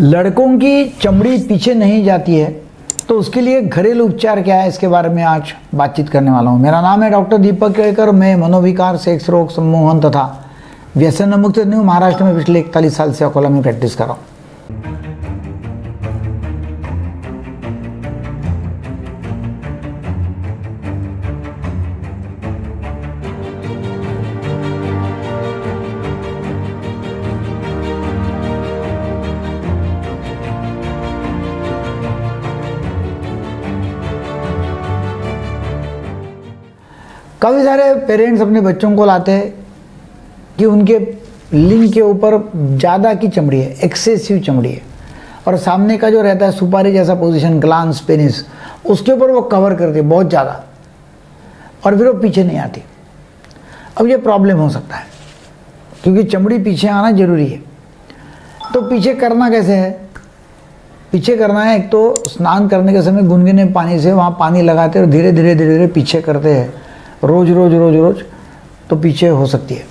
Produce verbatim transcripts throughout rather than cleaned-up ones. लड़कों की चमड़ी पीछे नहीं जाती है तो उसके लिए घरेलू उपचार क्या है, इसके बारे में आज बातचीत करने वाला हूँ। मेरा नाम है डॉक्टर दीपक केळकर। मैं मनोविकार, सेक्स रोग, सम्मोहन तथा व्यसन मुक्त न्यू महाराष्ट्र में पिछले इकतालीस साल से अकोला में प्रैक्टिस कर रहा हूँ। काफ़ी सारे पेरेंट्स अपने बच्चों को लाते हैं कि उनके लिंग के ऊपर ज़्यादा की चमड़ी है, एक्सेसिव चमड़ी है, और सामने का जो रहता है सुपारी जैसा पोजीशन, ग्लांस, पेनिस, उसके ऊपर वो कवर करते बहुत ज़्यादा और फिर वो पीछे नहीं आती। अब ये प्रॉब्लम हो सकता है क्योंकि चमड़ी पीछे आना ज़रूरी है। तो पीछे करना कैसे है? पीछे करना है, एक तो स्नान करने के समय गुनगुने पानी से वहाँ पानी लगाते और धीरे धीरे धीरे धीरे पीछे करते हैं रोज रोज रोज रोज तो पीछे हो सकती है।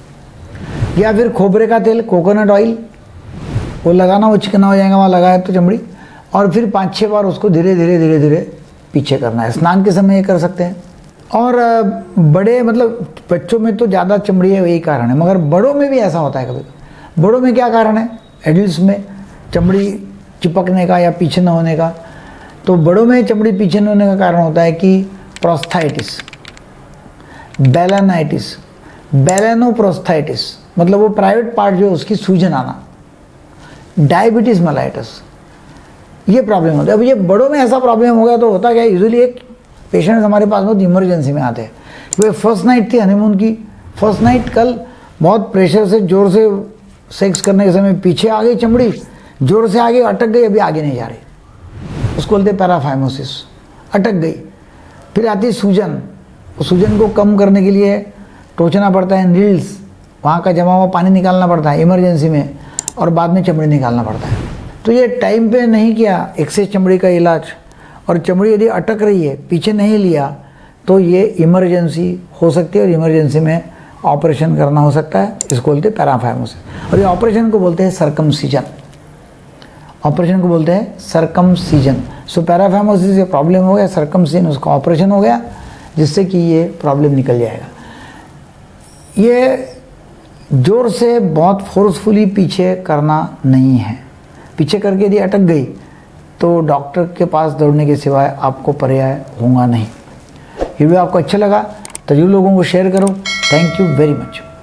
या फिर खोबरे का तेल, कोकोनट ऑयल वो लगाना, वो चिकना हो जाएगा, वहाँ लगाए तो चमड़ी, और फिर पाँच छः बार उसको धीरे धीरे धीरे धीरे पीछे करना है। स्नान के समय ये कर सकते हैं। और बड़े मतलब बच्चों में तो ज़्यादा चमड़ी है, वही कारण है, मगर बड़ों में भी ऐसा होता है कभी। बड़ों में क्या कारण है एडल्ट्स में चमड़ी चिपकने का या पीछे न होने का? तो बड़ों में चमड़ी पीछे न होने का कारण होता है कि प्रोस्टेटाइटिस, बैलानाइटिस, बैलानोप्रोस्थाइटिस मतलब वो प्राइवेट पार्ट जो है उसकी सूजन आना, डायबिटीज मलाइटिस, ये प्रॉब्लम होता है। अब ये बड़ों में ऐसा प्रॉब्लम हो गया तो होता क्या है, यूजुअली एक पेशेंट हमारे पास बहुत इमरजेंसी में आते हैं। वो फर्स्ट नाइट थी हनीमून की, फर्स्ट नाइट कल बहुत प्रेशर से जोर से सेक्स करने के समय पीछे आ गई चमड़ी, जोर से आगे अटक गई, अभी आगे नहीं जा रही, उसको बोलते पैराफार्मोसिस, अटक गई। फिर आती सूजन, सूजन को कम करने के लिए टोचना पड़ता है नीड्स, वहाँ का जमा हुआ पानी निकालना पड़ता है इमरजेंसी में, और बाद में चमड़ी निकालना पड़ता है। तो ये टाइम पे नहीं किया एक्सेस चमड़ी का इलाज और चमड़ी यदि अटक रही है, पीछे नहीं लिया, तो ये इमरजेंसी हो सकती है और इमरजेंसी में ऑपरेशन करना हो सकता है। इसको बोलते हैं पैराफार्मोसिस। और ये ऑपरेशन को बोलते हैं सर्कमसिज़न, ऑपरेशन को बोलते हैं सर्कमसिज़न। सो पैराफार्मोसिस ये प्रॉब्लम हो गया, सर्कमसिज़न उसका ऑपरेशन हो गया जिससे कि ये प्रॉब्लम निकल जाएगा। ये जोर से बहुत फोर्सफुली पीछे करना नहीं है। पीछे करके यदि अटक गई तो डॉक्टर के पास दौड़ने के सिवाय आपको पर्याय होगा नहीं। ये वीडियो आपको अच्छा लगा तो ज़रूर लोगों को शेयर करो। Thank you very much.